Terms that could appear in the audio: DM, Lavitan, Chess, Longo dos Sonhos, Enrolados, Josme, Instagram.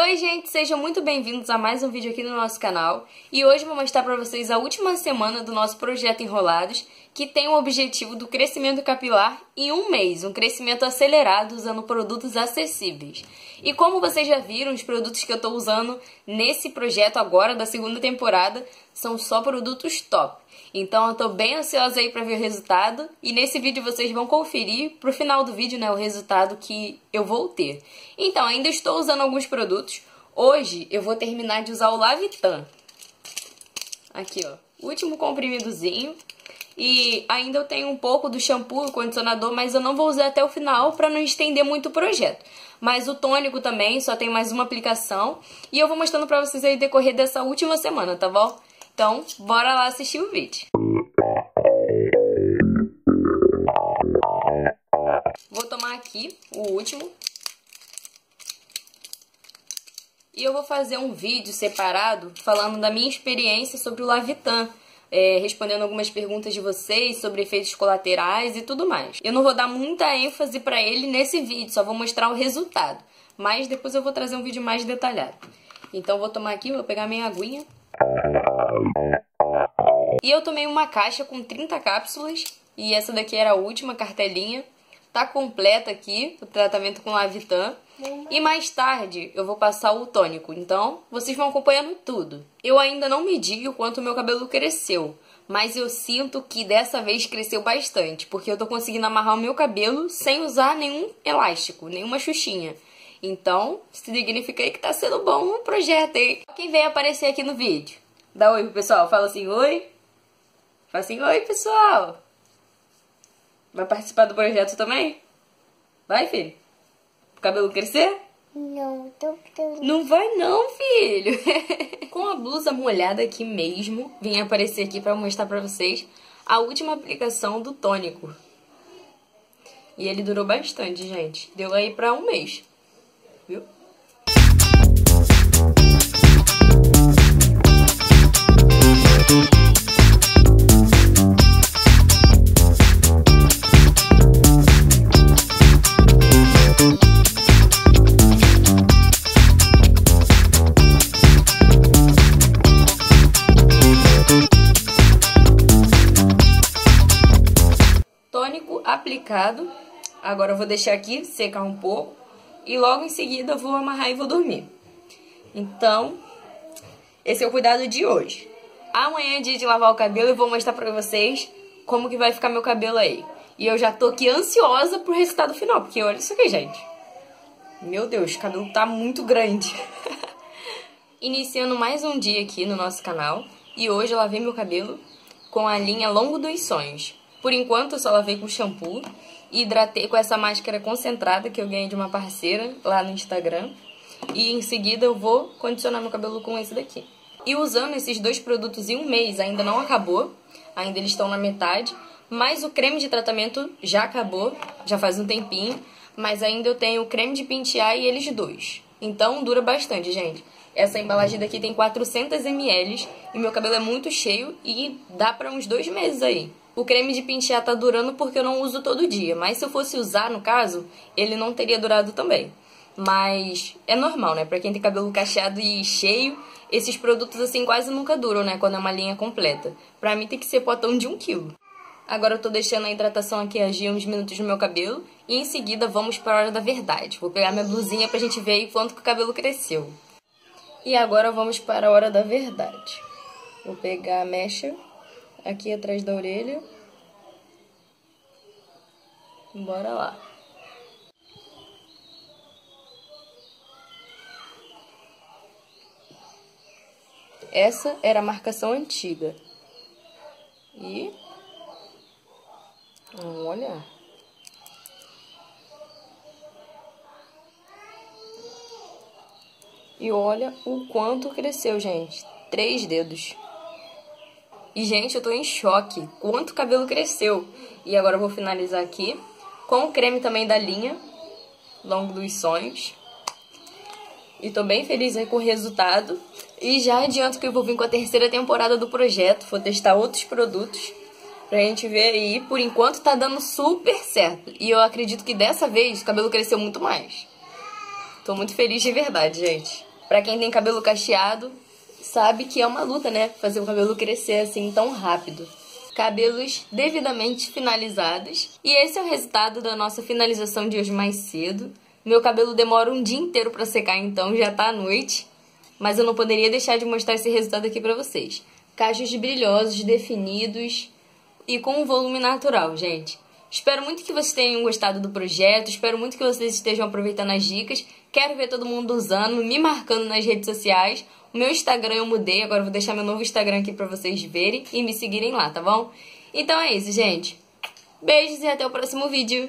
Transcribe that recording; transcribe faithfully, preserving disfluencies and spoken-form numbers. Oi gente, sejam muito bem-vindos a mais um vídeo aqui no nosso canal. E hoje vou mostrar para vocês a última semana do nosso projeto Enrolados, que tem o objetivo do crescimento capilar em um mês, um crescimento acelerado usando produtos acessíveis. E como vocês já viram, os produtos que eu estou usando nesse projeto agora da segunda temporada são só produtos top. Então eu estou bem ansiosa aí para ver o resultado e nesse vídeo vocês vão conferir pro final do vídeo, né, o resultado que eu vou ter. Então, ainda estou usando alguns produtos. Hoje eu vou terminar de usar o Lavitan. Aqui, ó, último comprimidozinho. E ainda eu tenho um pouco do shampoo e condicionador, mas eu não vou usar até o final para não estender muito o projeto. Mas o tônico também, só tem mais uma aplicação. E eu vou mostrando para vocês aí o decorrer dessa última semana, tá bom? Então, bora lá assistir o vídeo. Vou tomar aqui o último. E eu vou fazer um vídeo separado falando da minha experiência sobre o Lavitan. É, respondendo algumas perguntas de vocês sobre efeitos colaterais e tudo mais. Eu não vou dar muita ênfase pra ele nesse vídeo, só vou mostrar o resultado. Mas depois eu vou trazer um vídeo mais detalhado. Então vou tomar aqui, vou pegar minha aguinha. E eu tomei uma caixa com trinta cápsulas. E essa daqui era a última cartelinha. Tá completa aqui, o tratamento com Lavitan. E mais tarde eu vou passar o tônico, então vocês vão acompanhando tudo. Eu ainda não medi o quanto meu cabelo cresceu, mas eu sinto que dessa vez cresceu bastante, porque eu tô conseguindo amarrar o meu cabelo sem usar nenhum elástico, nenhuma xuxinha. Então, significa aí que tá sendo bom o projeto, hein? Quem veio aparecer aqui no vídeo? Dá oi pro pessoal, fala assim, oi. Fala assim, oi pessoal. Vai participar do projeto também? Vai, filho? O cabelo crescer? Não, tô feliz. Não vai não, filho. Com a blusa molhada aqui mesmo, vim aparecer aqui pra mostrar pra vocês a última aplicação do tônico. E ele durou bastante, gente. Deu aí pra um mês. Viu? Aplicado. Agora eu vou deixar aqui secar um pouco e logo em seguida eu vou amarrar e vou dormir. Então, esse é o cuidado de hoje. Amanhã é dia de lavar o cabelo e vou mostrar pra vocês como que vai ficar meu cabelo aí. E eu já tô aqui ansiosa pro resultado final, porque olha isso aqui, gente. Meu Deus, o cabelo tá muito grande. Iniciando mais um dia aqui no nosso canal e hoje eu lavei meu cabelo com a linha Longo dos Sonhos. Por enquanto, eu só lavei com shampoo e hidratei com essa máscara concentrada que eu ganhei de uma parceira lá no Instagram. E em seguida eu vou condicionar meu cabelo com esse daqui. E usando esses dois produtos em um mês, ainda não acabou, ainda eles estão na metade. Mas o creme de tratamento já acabou, já faz um tempinho, mas ainda eu tenho o creme de pentear e eles dois. Então dura bastante, gente. Essa embalagem daqui tem quatrocentos mililitros e meu cabelo é muito cheio e dá pra uns dois meses aí. O creme de pentear tá durando porque eu não uso todo dia, mas se eu fosse usar, no caso, ele não teria durado também. Mas é normal, né? Pra quem tem cabelo cacheado e cheio, esses produtos assim quase nunca duram, né? Quando é uma linha completa. Pra mim tem que ser potão de um quilo. Agora eu tô deixando a hidratação aqui agir uns minutos no meu cabelo e em seguida vamos pra hora da verdade. Vou pegar minha blusinha pra gente ver aí quanto que o cabelo cresceu. E agora vamos para a hora da verdade. Vou pegar a mecha aqui atrás da orelha. Bora lá. Essa era a marcação antiga. E olha. E olha o quanto cresceu, gente. Três dedos. E, gente, eu tô em choque. Quanto cabelo cresceu. E agora eu vou finalizar aqui com o creme também da linha Longo dos Sonhos. E tô bem feliz aí com o resultado. E já adianto que eu vou vir com a terceira temporada do projeto. Vou testar outros produtos pra gente ver aí. Por enquanto tá dando super certo. E eu acredito que dessa vez o cabelo cresceu muito mais. Tô muito feliz de verdade, gente. Pra quem tem cabelo cacheado, sabe que é uma luta, né? Fazer o cabelo crescer assim tão rápido. Cabelos devidamente finalizados. E esse é o resultado da nossa finalização de hoje mais cedo. Meu cabelo demora um dia inteiro pra secar, então já tá à noite. Mas eu não poderia deixar de mostrar esse resultado aqui pra vocês. Cachos brilhosos, definidos e com um volume natural, gente. Espero muito que vocês tenham gostado do projeto, espero muito que vocês estejam aproveitando as dicas. Quero ver todo mundo usando, me marcando nas redes sociais. O meu Instagram eu mudei, agora vou deixar meu novo Instagram aqui pra vocês verem e me seguirem lá, tá bom? Então é isso, gente. Beijos e até o próximo vídeo.